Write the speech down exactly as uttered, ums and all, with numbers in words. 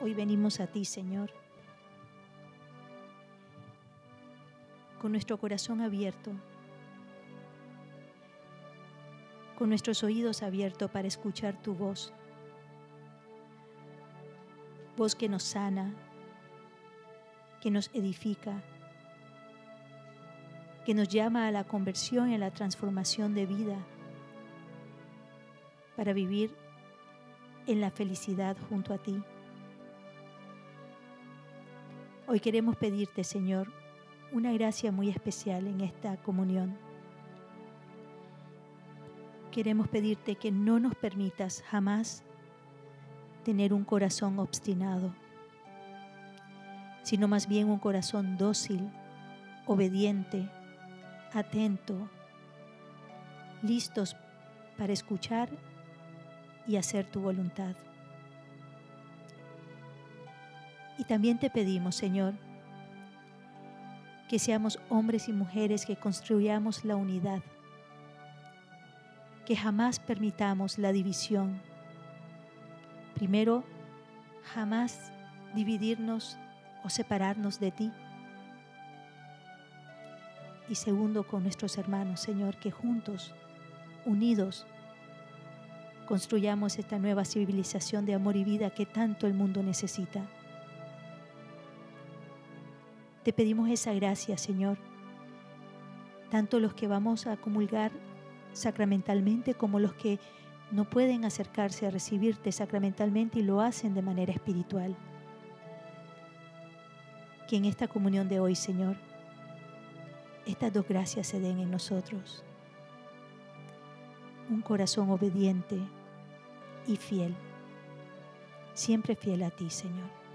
Hoy venimos a ti, Señor, con nuestro corazón abierto, con nuestros oídos abiertos para escuchar tu voz, voz que nos sana, que nos edifica, que nos llama a la conversión y a la transformación de vida para vivir en la felicidad junto a ti. Hoy queremos pedirte, Señor, una gracia muy especial en esta comunión. Queremos pedirte que no nos permitas jamás tener un corazón obstinado, sino más bien un corazón dócil, obediente, atento, listos para escuchar y hacer tu voluntad. Y también te pedimos, Señor, que seamos hombres y mujeres que construyamos la unidad, que jamás permitamos la división. Primero, jamás dividirnos o separarnos de ti. Y segundo, con nuestros hermanos, Señor, que juntos, unidos, construyamos esta nueva civilización de amor y vida que tanto el mundo necesita. Te pedimos esa gracia, Señor, tanto los que vamos a comulgar sacramentalmente como los que no pueden acercarse a recibirte sacramentalmente y lo hacen de manera espiritual. Que en esta comunión de hoy, Señor, estas dos gracias se den en nosotros. Un corazón obediente y fiel, siempre fiel a ti, Señor.